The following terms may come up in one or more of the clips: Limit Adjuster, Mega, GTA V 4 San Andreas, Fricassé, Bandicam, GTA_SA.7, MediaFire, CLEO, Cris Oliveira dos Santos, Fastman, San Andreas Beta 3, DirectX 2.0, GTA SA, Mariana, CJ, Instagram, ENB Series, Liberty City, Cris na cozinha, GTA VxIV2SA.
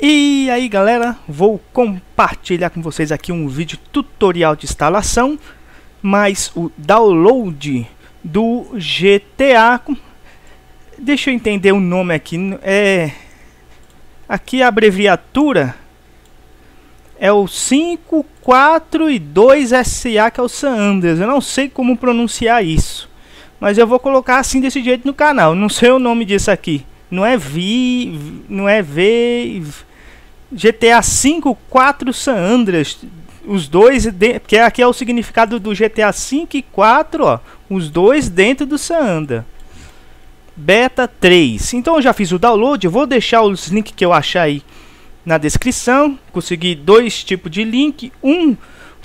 E aí galera, vou compartilhar com vocês aqui um vídeo tutorial de instalação, mas o download do GTA, deixa eu entender o nome aqui, aqui a abreviatura é o 542SA, que é o San Andreas. Eu não sei como pronunciar isso, mas eu vou colocar assim desse jeito no canal, não sei o nome disso aqui. GTA V 4 San Andreas, os dois, porque aqui é o significado do GTA V e 4, ó, os dois dentro do San Andreas Beta 3. Então eu já fiz o download, eu vou deixar os links que eu achar aí na descrição. Consegui dois tipos de link, um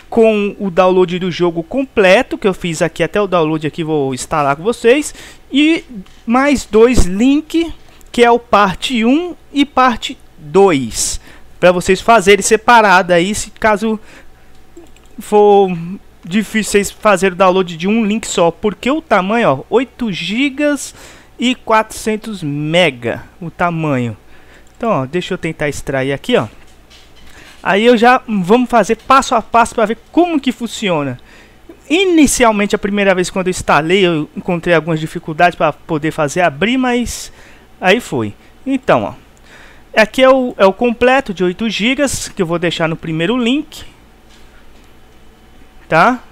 com o download do jogo completo, que eu fiz aqui até o download aqui, vou instalar com vocês, e mais dois links, que é o parte 1 e parte 2, para vocês fazerem separado aí, se caso for difícil vocês fazerem o download de um link só, porque o tamanho, ó, 8 GB e 400 MB, o tamanho. Então, ó, deixa eu tentar extrair aqui, ó. Aí eu já vamos fazer passo a passo para ver como que funciona. Inicialmente, a primeira vez quando eu instalei, eu encontrei algumas dificuldades para poder fazer abrir, mas aí foi. Então, ó, aqui é o completo de 8 GB, que eu vou deixar no primeiro link, tá?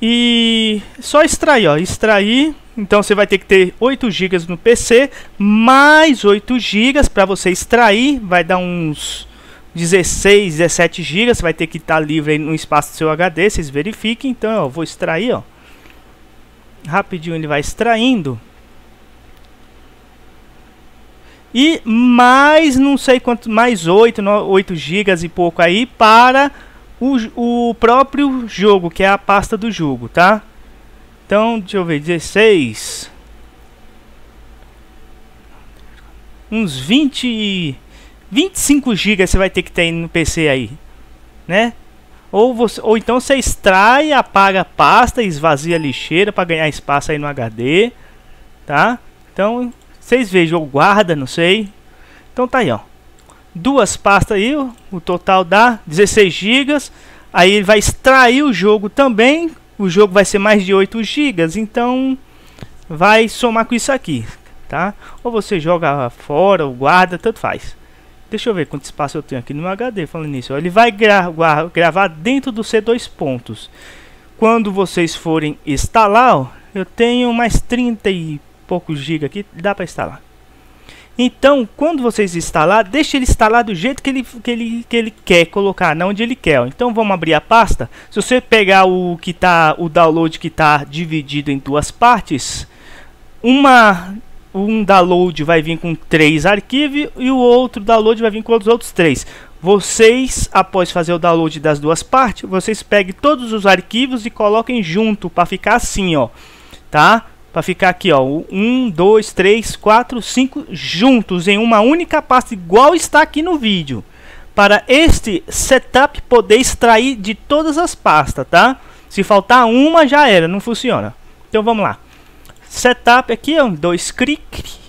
E só extrair, ó, extrair. Então você vai ter que ter 8 GB no PC, mais 8 GB para você extrair, vai dar uns 16, 17 GB, vai ter que estar livre aí no espaço do seu HD, vocês verifiquem. Então eu vou extrair, ó, rapidinho ele vai extraindo. E mais não sei quanto, mais 8 GB e pouco aí para o próprio jogo, que é a pasta do jogo, tá? Então, deixa eu ver, 16, uns 20, 25 GB você vai ter que ter no PC aí, né? Ou então você extrai, apaga a pasta, esvazia a lixeira para ganhar espaço aí no HD, tá? Então, vocês vejam, ou guarda, não sei. Então tá aí, ó, duas pastas aí, o total dá 16 GB. Aí ele vai extrair o jogo também, o jogo vai ser mais de 8 GB, então vai somar com isso aqui, tá? Ou você joga fora, ou guarda, tanto faz. Deixa eu ver quanto espaço eu tenho aqui no HD. Falando nisso, ele vai gravar dentro do C2 pontos. Quando vocês forem instalar, ó, eu tenho mais 30 e poucos gigas aqui, dá para instalar. Então, quando vocês instalar, deixa ele instalar do jeito que ele quer colocar, não onde ele quer, ó. Então vamos abrir a pasta. Se você pegar o download que está dividido em duas partes, um download vai vir com 3 arquivos e o outro download vai vir com os outros 3. Vocês, após fazer o download das duas partes, vocês peguem todos os arquivos e coloquem junto para ficar assim, ó, tá? Para ficar aqui, ó, 1, 2, 3, 4, 5 juntos em uma única pasta, igual está aqui no vídeo. Para este setup poder extrair de todas as pastas, tá? Se faltar uma, já era, não funciona. Então vamos lá. Setup aqui, ó, dois cliques.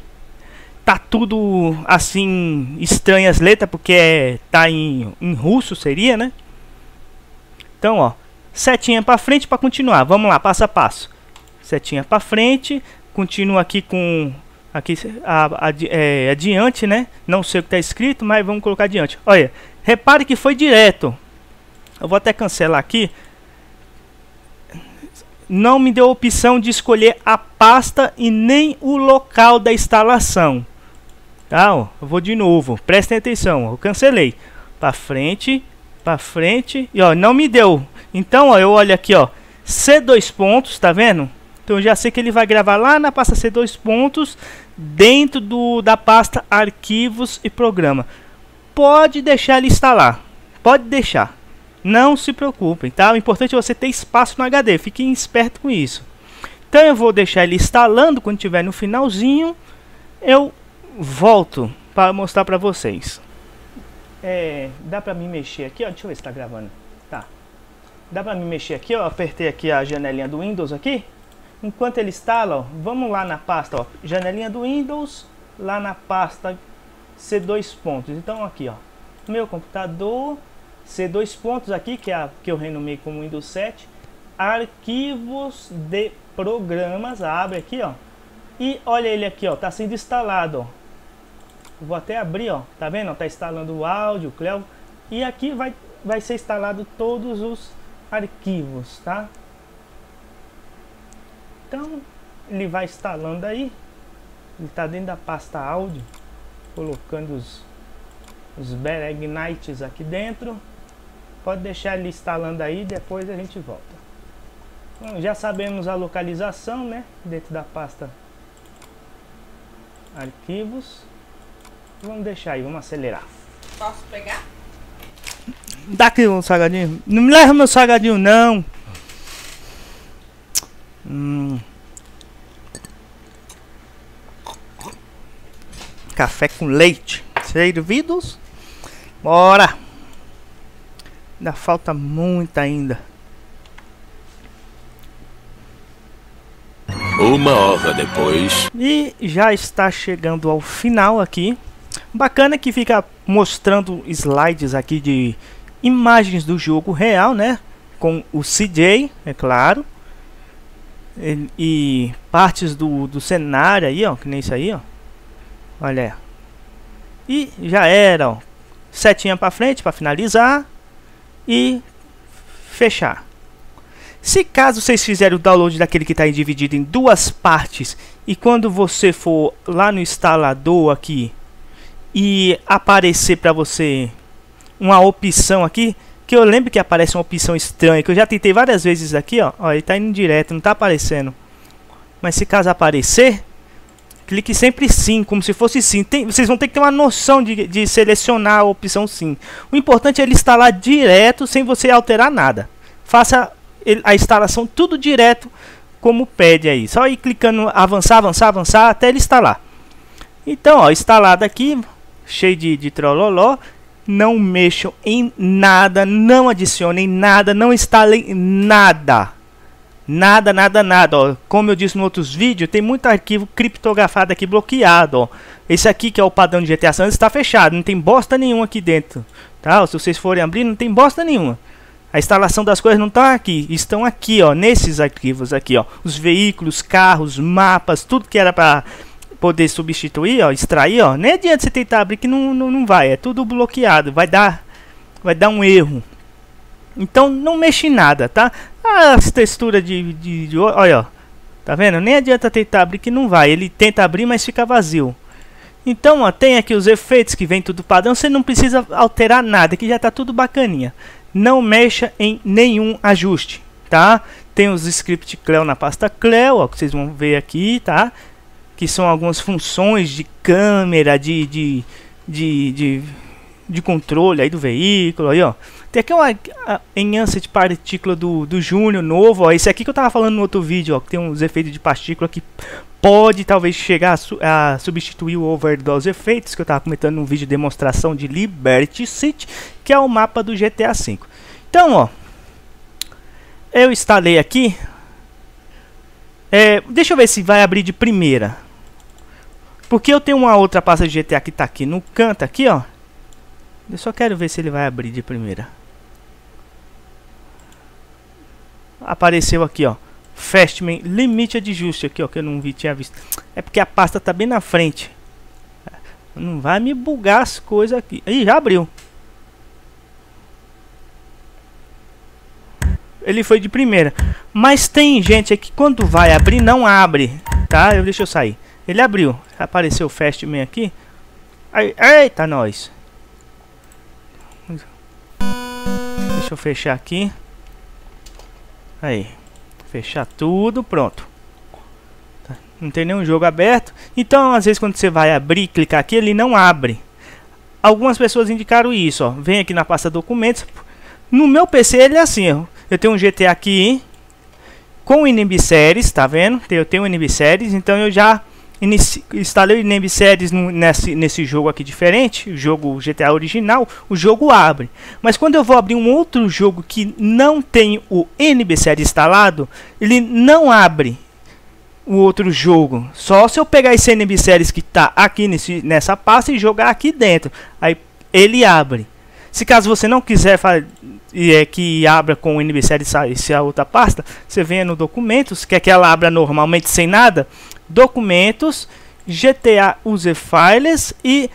Tá tudo assim, estranhas letras, porque tá em russo, seria, né? Então, ó, setinha para frente para continuar. Vamos lá, passo a passo. Setinha para frente, continua aqui com aqui adiante, né? Não sei o que está escrito, mas vamos colocar adiante. Olha, repare que foi direto. Eu vou até cancelar aqui. Não me deu a opção de escolher a pasta e nem o local da instalação. Tá? Ó, eu vou de novo. Prestem atenção. Eu cancelei. Para frente e ó, não me deu. Então, ó, eu olho aqui, ó, C2 pontos, tá vendo? Então eu já sei que ele vai gravar lá na pasta C2 pontos dentro da pasta arquivos e programa. Pode deixar ele instalar, pode deixar, não se preocupem, tá? O importante é você ter espaço no HD, fiquem esperto com isso. Então eu vou deixar ele instalando, quando tiver no finalzinho eu volto para mostrar para vocês. Dá para me mexer aqui, ó, deixa eu ver se tá gravando. Tá. Dá pra me mexer aqui, ó, apertei aqui a janelinha do Windows aqui. Enquanto ele instala, ó, vamos lá na pasta, ó, janelinha do Windows, lá na pasta C2 pontos. Então aqui, ó, meu computador, C2 pontos aqui, que é a que eu renomei como Windows 7, arquivos de programas, abre aqui, ó, e olha ele aqui, ó, tá sendo instalado, ó. Vou até abrir, ó, tá vendo? Ó, tá instalando o áudio, o CLEO, e aqui vai ser instalado todos os arquivos, tá? Então ele vai instalando aí, ele tá dentro da pasta áudio, colocando os Beregnites aqui dentro. Pode deixar ele instalando aí, depois a gente volta. Bom, já sabemos a localização, né? Dentro da pasta arquivos. Vamos deixar aí, vamos acelerar. Posso pegar? Dá aqui um salgadinho. Não me leva meu salgadinho, não. Café com leite. Servidos. Bora. Ainda falta muito ainda. 1 hora depois. E já está chegando ao final aqui. Bacana que fica mostrando slides aqui de imagens do jogo real, né? Com o CJ, é claro. E partes do cenário aí, ó. Que nem isso aí, ó. Olha. E já era, ó. Setinha pra frente para finalizar. E fechar. Se caso vocês fizerem o download daquele que está dividido em duas partes. E quando você for lá no instalador aqui. E aparecer para você uma opção aqui, que eu lembro que aparece uma opção estranha, que eu já tentei várias vezes aqui, ó, ó, ele tá indo direto, não tá aparecendo. Mas se caso aparecer, clique sempre sim, como se fosse sim. Vocês vão ter que ter uma noção de selecionar a opção sim. O importante é ele instalar direto, sem você alterar nada. Faça a instalação tudo direto, como pede aí. Só ir clicando avançar, avançar, avançar, até ele instalar. Então, ó, instalado aqui, cheio de trololó, não mexam em nada, não adicionem nada, não instalem nada, nada, nada, nada, ó. Como eu disse em outros vídeos, tem muito arquivo criptografado aqui bloqueado, ó. Esse aqui que é o padrão de GTA San Andreas está fechado, não tem bosta nenhuma aqui dentro, tá? Ó, se vocês forem abrir, não tem bosta nenhuma. A instalação das coisas não está aqui, estão aqui, ó, nesses arquivos aqui, ó, os veículos, carros, mapas, tudo que era para poder substituir, ó, extrair, ó, nem adianta você tentar abrir que não vai, é tudo bloqueado, vai dar um erro. Então não mexe em nada, tá? As texturas de olha, ó, tá vendo? Nem adianta tentar abrir que não vai, ele tenta abrir, mas fica vazio. Então, ó, tem aqui os efeitos que vem tudo padrão, você não precisa alterar nada, que já tá tudo bacaninha. Não mexa em nenhum ajuste, tá? Tem os script CLEO na pasta CLEO, ó, que vocês vão ver aqui, tá? Que são algumas funções de câmera, de controle aí do veículo, aí, ó. Tem aqui uma enhança de partícula do Júnior novo, ó. Esse aqui que eu tava falando no outro vídeo, ó, que tem uns efeitos de partícula que pode talvez chegar a substituir o overdose efeitos, que eu tava comentando no vídeo de demonstração de Liberty City, que é o mapa do GTA V. Então, ó, eu instalei aqui. Deixa eu ver se vai abrir de primeira. Porque eu tenho uma outra pasta de GTA que tá aqui no canto, aqui, ó. Eu só quero ver se ele vai abrir de primeira. Apareceu aqui, ó. Fastman, Limit Adjuster, aqui, ó, que eu não tinha visto. É porque a pasta tá bem na frente. Não vai me bugar as coisas aqui. Ih, já abriu. Ele foi de primeira, mas tem gente aqui quando vai abrir não abre, tá? Deixa eu sair. Ele abriu, apareceu o Fastman aqui. Aí, eita nós. Deixa eu fechar aqui. Aí, fechar tudo, pronto. Tá. Não tem nenhum jogo aberto. Então, às vezes quando você vai abrir, clicar aqui, ele não abre. Algumas pessoas indicaram isso, ó. Vem aqui na pasta documentos. No meu PC ele é assim, ó. Eu tenho um GTA aqui com o ENB Series, tá vendo? Eu tenho o ENB Series, então eu já instalei o ENB Series nesse jogo aqui diferente. O jogo GTA original, o jogo abre. Mas quando eu vou abrir um outro jogo que não tem o ENB Series instalado, ele não abre. o outro jogo. Só se eu pegar esse ENB Series que tá aqui nessa pasta e jogar aqui dentro, aí ele abre. Se caso você não quiser que abra com o ENB Series essa outra pasta, você vem no documentos, quer que ela abra normalmente sem nada, documentos, GTA User Files e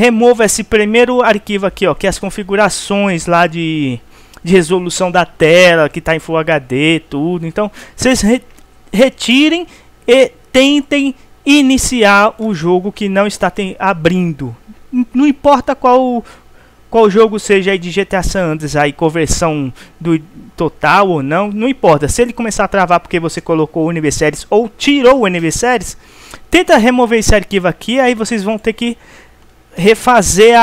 remova esse primeiro arquivo aqui, ó, que é as configurações lá de resolução da tela, que está em Full HD, tudo. Então, vocês retirem e tentem iniciar o jogo que não está abrindo. Não importa qual jogo seja aí de GTA San Andreas, aí conversão do total ou não, não importa. Se ele começar a travar porque você colocou o ENB Series ou tirou o ENB Series, tenta remover esse arquivo aqui, aí vocês vão ter que refazer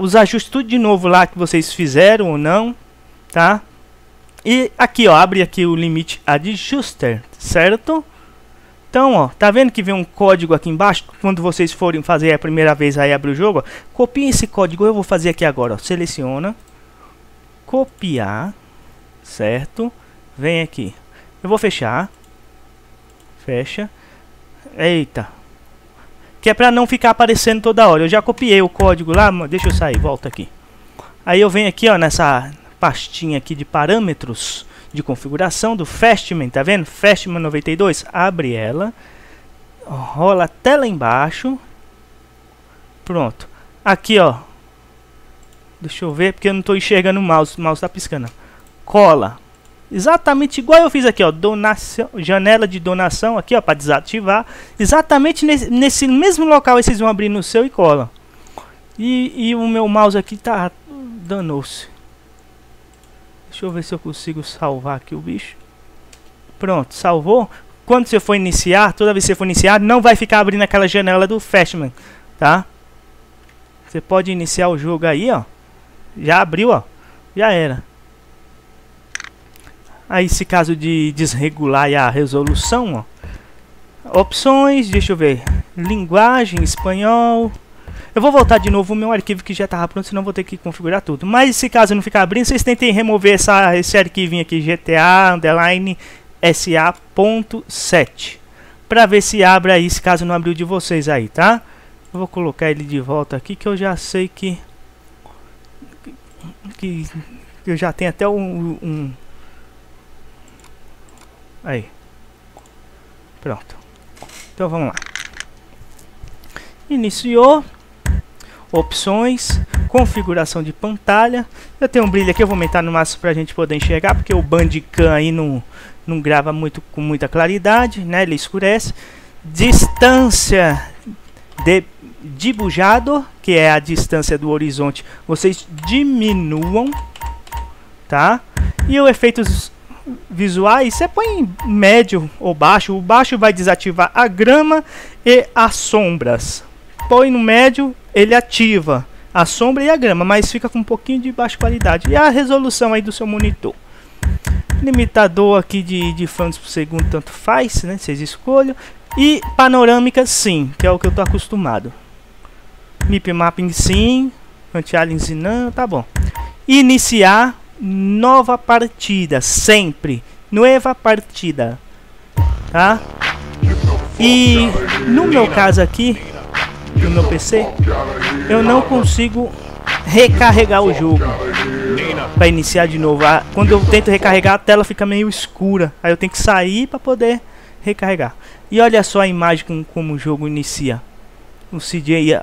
os ajustes tudo de novo lá que vocês fizeram ou não, tá? E aqui, ó, abre aqui o Limit Adjuster, certo? Então, ó, tá vendo que vem um código aqui embaixo? Quando vocês forem fazer a primeira vez aí abrir o jogo, ó, copiem esse código, eu vou fazer aqui agora, ó, seleciona, copiar, certo? Vem aqui, eu vou fechar, fecha, eita, que é pra não ficar aparecendo toda hora. Eu já copiei o código lá, deixa eu sair, volta aqui. Aí eu venho aqui, ó, nessa pastinha aqui de parâmetros de configuração do Fastman, tá vendo? Fastman 92, abre ela, rola até lá embaixo, pronto. Aqui, ó, deixa eu ver, porque eu não tô enxergando o mouse tá piscando. Cola, exatamente igual eu fiz aqui, ó, donação, janela de donação aqui, ó, para desativar, exatamente nesse mesmo local, vocês vão abrir no seu e cola. E o meu mouse aqui tá danou-se. Deixa eu ver se eu consigo salvar aqui o bicho. Pronto, salvou. Quando você for iniciar, toda vez que você for iniciar, não vai ficar abrindo aquela janela do Fastman, tá? Você pode iniciar o jogo aí, ó. Já abriu, ó. Já era. Aí, se caso de desregular a resolução, ó. Opções, deixa eu ver. Linguagem, espanhol. Eu vou voltar de novo o meu arquivo que já estava pronto, senão vou ter que configurar tudo. Mas se caso não ficar abrindo, vocês tentem remover esse arquivinho aqui, GTA_SA.7. Pra ver se abre aí, se caso não abriu de vocês aí, tá? Eu vou colocar ele de volta aqui, que eu já sei que eu já tenho até um... Aí. Pronto. Então vamos lá. Iniciou. Opções. Configuração de pantalha. Eu tenho um brilho aqui, eu vou aumentar no máximo pra gente poder enxergar, porque o Bandicam aí não grava muito com muita claridade, né? Ele escurece. Distância de bujado, que é a distância do horizonte, vocês diminuam, tá? E os efeitos visuais, você põe em médio ou baixo. O baixo vai desativar a grama e as sombras. Põe no médio, ele ativa a sombra e a grama, mas fica com um pouquinho de baixa qualidade. E a resolução aí do seu monitor. Limitador aqui de frames por segundo, tanto faz, né? Vocês escolham. E panorâmica sim, que é o que eu tô acostumado. Mip mapping sim, anti-aliasing não, tá bom. Iniciar. Nova partida, sempre nova partida, tá? E no meu caso aqui, no meu PC, eu não consigo recarregar o jogo para iniciar de novo. Quando eu tento recarregar, a tela fica meio escura, aí eu tenho que sair para poder recarregar. E olha só a imagem como o jogo inicia. O CJ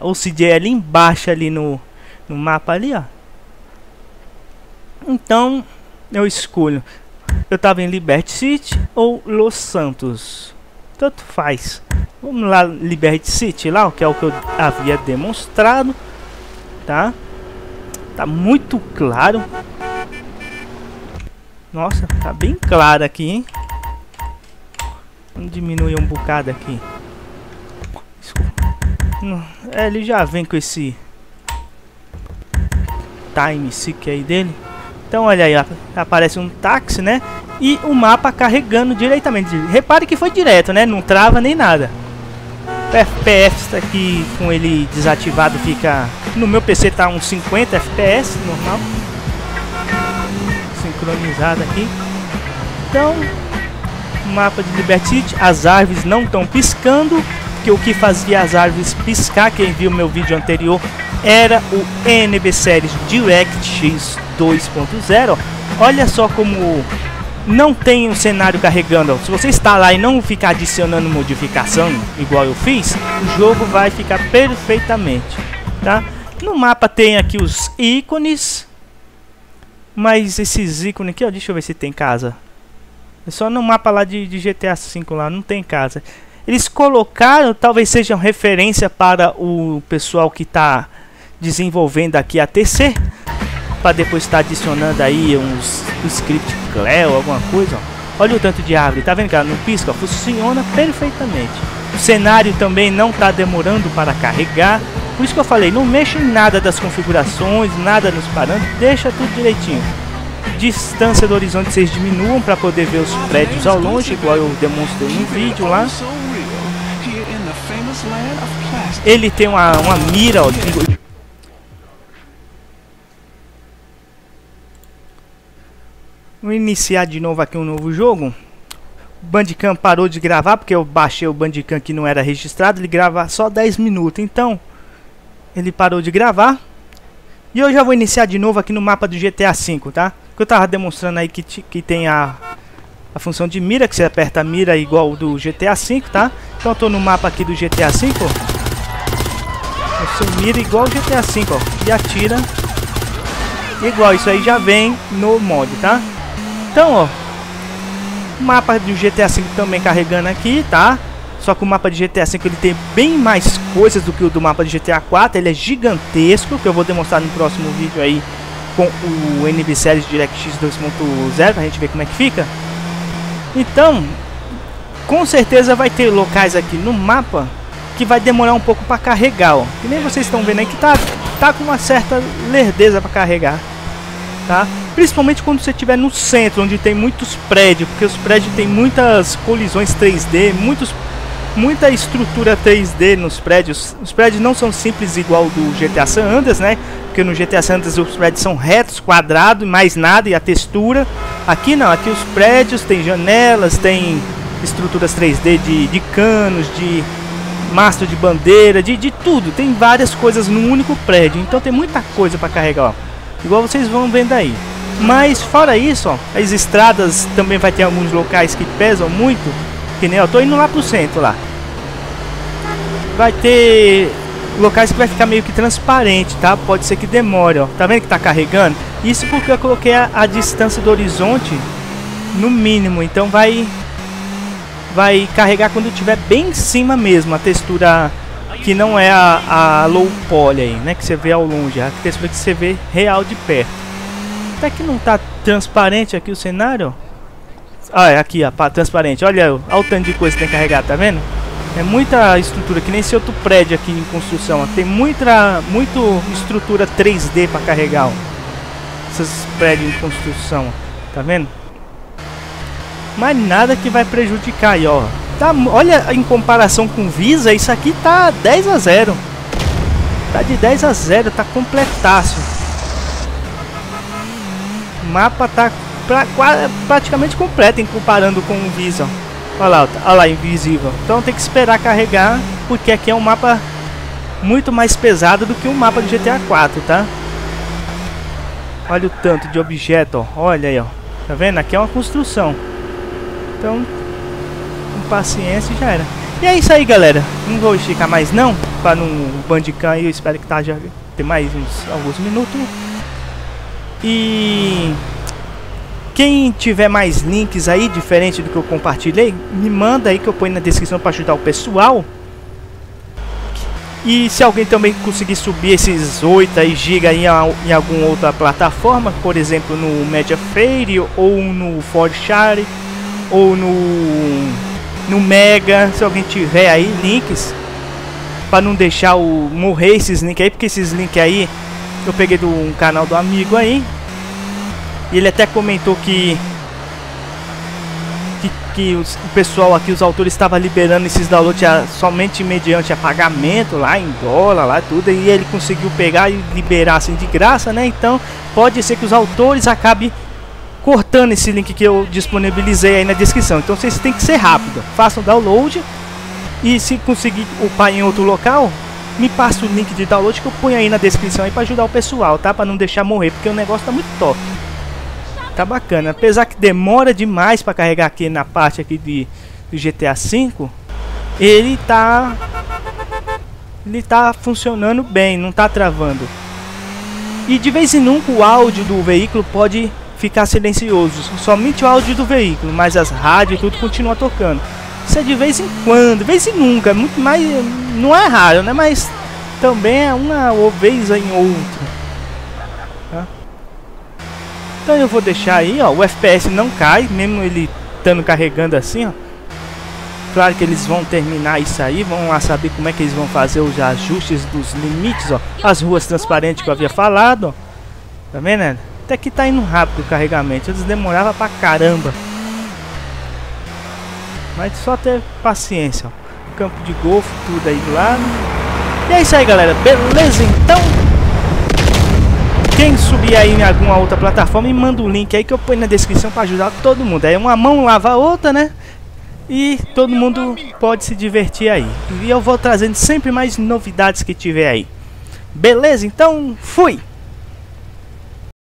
ali embaixo ali no mapa ali, ó. Então, eu escolho. Eu estava em Liberty City ou Los Santos. Tanto faz. Vamos lá, Liberty City, lá, que é o que eu havia demonstrado. Tá? Tá muito claro. Nossa, tá bem claro aqui, hein? Vamos diminuir um bocado aqui. É, ele já vem com esse time seek aí dele. Então olha aí, ó, aparece um táxi, né? E o mapa carregando diretamente. Repare que foi direto, né? Não trava nem nada. O FPS aqui com ele desativado fica... No meu PC tá uns 50 FPS, normal. Sincronizado aqui. Então, mapa de Liberty City, as árvores não estão piscando, porque o que fazia as árvores piscar, quem viu meu vídeo anterior, era o ENB Series DirectX 2.0. Olha só como não tem um cenário carregando. Se você instalar e não ficar adicionando modificação, igual eu fiz, o jogo vai ficar perfeitamente, tá? No mapa tem aqui os ícones, mas esses ícones aqui, ó, deixa eu ver se tem casa. É só no mapa lá de GTA V lá, não tem casa. Eles colocaram, talvez seja uma referência para o pessoal que está desenvolvendo aqui a TC, para depois estar adicionando aí uns script CLEO, alguma coisa, ó. Olha o tanto de árvore, tá vendo que ela não pisca? Funciona perfeitamente. O cenário também não está demorando para carregar. Por isso que eu falei, não mexa em nada das configurações, nada nos parâmetros, deixa tudo direitinho. Distância do horizonte vocês diminuam para poder ver os prédios ao longe, igual eu demonstrei no vídeo lá. Ele tem uma mira, ó, Vou iniciar de novo aqui um novo jogo. O Bandicam parou de gravar porque eu baixei o Bandicam que não era registrado. Ele grava só 10 minutos, então ele parou de gravar. E eu já vou iniciar de novo aqui no mapa do GTA V, tá? Que eu tava demonstrando aí que tem a função de mira, que você aperta a mira igual do GTA V, tá? Então eu tô no mapa aqui do GTA V, ó. Você mira igual o GTA V, ó. E atira igual, isso aí já vem no mod, tá? Então, ó, o mapa do GTA V também carregando aqui, tá? Só que o mapa de GTA V ele tem bem mais coisas do que o do mapa de GTA 4. Ele é gigantesco, que eu vou demonstrar no próximo vídeo aí com o ENB Series DirectX 2.0, pra gente ver como é que fica. Então, com certeza vai ter locais aqui no mapa que vai demorar um pouco para carregar, ó. Que nem vocês estão vendo aí que tá com uma certa lerdeza para carregar, tá? Principalmente quando você estiver no centro, onde tem muitos prédios, porque os prédios tem muitas colisões 3D, muita estrutura 3D nos prédios. Os prédios não são simples igual do GTA San Andreas, né? Porque no GTA San Andreas os prédios são retos, quadrados e mais nada, e a textura. Aqui não, aqui os prédios tem janelas, tem estruturas 3D de canos, de mastro de bandeira, de tudo. Tem várias coisas num único prédio, então tem muita coisa para carregar, ó. Igual vocês vão vendo aí. Mas fora isso, ó, as estradas também vai ter alguns locais que pesam muito. Que nem eu tô indo lá pro centro lá. Vai ter locais que vai ficar meio que transparente, tá? Pode ser que demore, ó. Tá vendo que tá carregando? Isso porque eu coloquei a distância do horizonte no mínimo. Então vai carregar quando tiver bem em cima mesmo. A textura que não é a low poly aí, né? Que você vê ao longe. A textura que você vê real de perto. Até que não tá transparente aqui o cenário, ó. Olha, aqui, ó, transparente. Olha o tanto de coisa que tem que carregar, tá vendo? É muita estrutura, que nem esse outro prédio aqui em construção, ó. Tem muita estrutura 3D para carregar, ó. Esses prédios em construção, ó. Tá vendo? Mas nada que vai prejudicar aí, ó. Tá, olha, em comparação com Visa, isso aqui tá 10-0. Tá de 10-0, tá completaço. O mapa tá praticamente completa, comparando com o Visa. Olha lá, invisível. Então tem que esperar carregar, porque aqui é um mapa muito mais pesado do que o mapa do GTA 4, tá? Olha o tanto de objeto, ó. Olha aí, ó. Tá vendo? Aqui é uma construção. Então, com paciência já era. E é isso aí, galera. Não vou esticar mais não, para não Bandicam aí. Eu espero que tá já tem mais alguns minutos. E quem tiver mais links aí, diferente do que eu compartilhei, me manda aí que eu ponho na descrição para ajudar o pessoal. E se alguém também conseguir subir esses 8 aí, giga em alguma outra plataforma, por exemplo no MediaFire, ou no ForShare, ou no Mega, se alguém tiver aí links, para não deixar morrer esses links aí, porque esses links aí eu peguei de um canal do amigo aí. E ele até comentou que o pessoal aqui, os autores, estavam liberando esses downloads somente mediante a pagamento lá em dólar, lá tudo. E ele conseguiu pegar e liberar assim de graça, né? Então pode ser que os autores acabem cortando esse link que eu disponibilizei aí na descrição. Então vocês têm que ser rápido, façam download e se conseguir upar em outro local, me passa o link de download que eu ponho aí na descrição aí para ajudar o pessoal, tá? Para não deixar morrer, porque o negócio tá muito top. Tá bacana, apesar que demora demais para carregar aqui na parte aqui de GTA V, ele tá funcionando bem, não tá travando. E de vez em nunca o áudio do veículo pode ficar silencioso, somente o áudio do veículo, mas as rádios e tudo continua tocando. Isso é de vez em quando, de vez em nunca, muito mais, não é raro, né? Mas também é uma vez em outra. Tá? Então eu vou deixar aí, ó, o FPS não cai, mesmo ele estando carregando assim, ó. Claro que eles vão terminar isso aí, vão lá saber como é que eles vão fazer os ajustes dos limites, ó. As ruas transparentes que eu havia falado, ó. Tá vendo, né? Até que tá indo rápido o carregamento, eles demoravam pra caramba. Mas só ter paciência, ó. Campo de golfe, tudo aí do lado. E é isso aí, galera, beleza? Então, quem subir aí em alguma outra plataforma, me manda o link aí que eu ponho na descrição pra ajudar todo mundo. Aí uma mão lava a outra, né? E todo mundo pode se divertir aí. E eu vou trazendo sempre mais novidades que tiver aí. Beleza? Então, fui!